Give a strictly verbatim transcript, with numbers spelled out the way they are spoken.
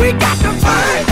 We got the fight!